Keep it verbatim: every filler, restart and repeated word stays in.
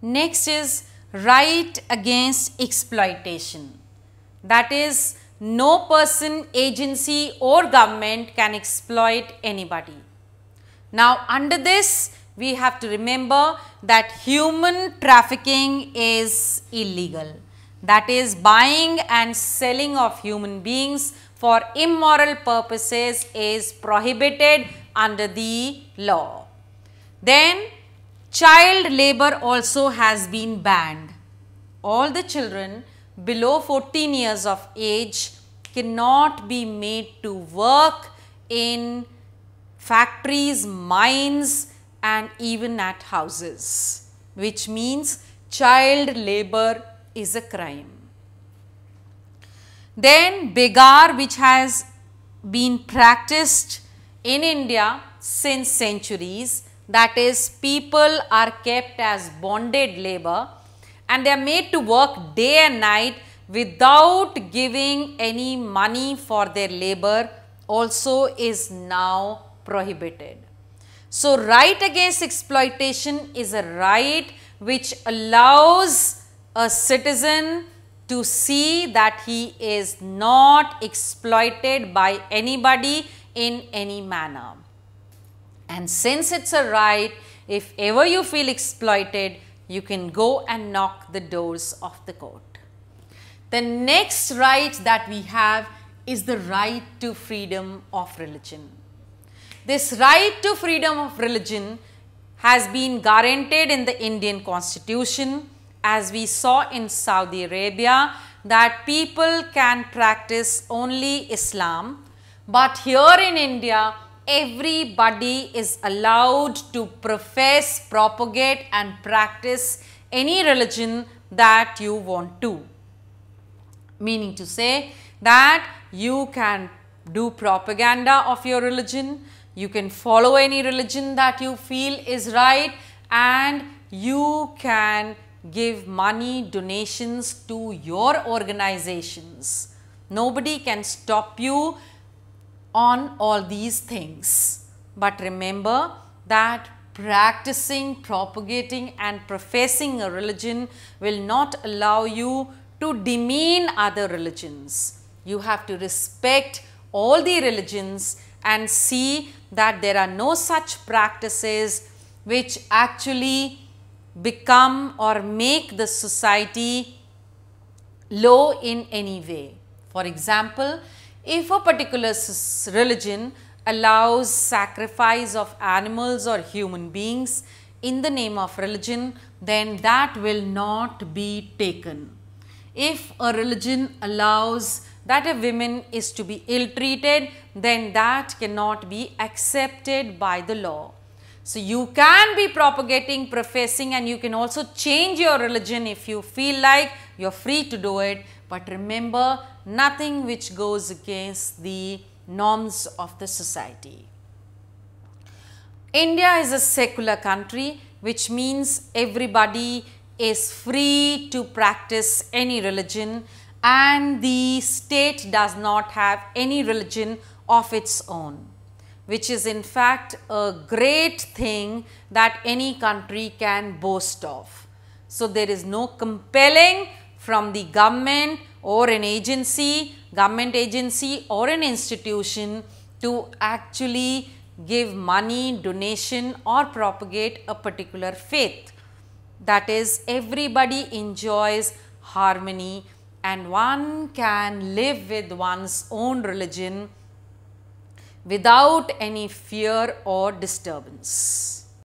Next is right against exploitation. That is, no person, agency or government can exploit anybody. Now, under this, we have to remember that human trafficking is illegal. That is, buying and selling of human beings for immoral purposes is prohibited under the law. Then, child labor also has been banned. All the children below fourteen years of age cannot be made to work in factories, mines and even at houses, which means child labor is a crime. Then begar, which has been practiced in India since centuries, that is, people are kept as bonded labor and they are made to work day and night without giving any money for their labor, also is now prohibited. So, right against exploitation is a right which allows a citizen to see that he is not exploited by anybody in any manner. And since it's a right, if ever you feel exploited, you can go and knock the doors of the court. The next right that we have is the right to freedom of religion. This right to freedom of religion has been guaranteed in the Indian Constitution, as we saw in Saudi Arabia, that people can practice only Islam, but here in India, everybody is allowed to profess, propagate and practice any religion that you want to. Meaning to say that you can do propaganda of your religion, you can follow any religion that you feel is right, and you can give money, donations to your organizations. Nobody can stop you on all these things. But remember that practicing, propagating and professing a religion will not allow you to demean other religions. You have to respect all the religions and see that there are no such practices which actually become or make the society low in any way. For example, if a particular religion allows sacrifice of animals or human beings in the name of religion, then that will not be taken. If a religion allows that a woman is to be ill-treated, then that cannot be accepted by the law. So, you can be propagating, professing, and you can also change your religion if you feel like, you are free to do it. But remember, nothing which goes against the norms of the society. India is a secular country, which means everybody is free to practice any religion, and the state does not have any religion of its own, which is in fact a great thing that any country can boast of. So, there is no compelling from the government or an agency, government agency or an institution to actually give money, donation or propagate a particular faith. That is, everybody enjoys harmony and one can live with one's own religion without any fear or disturbance.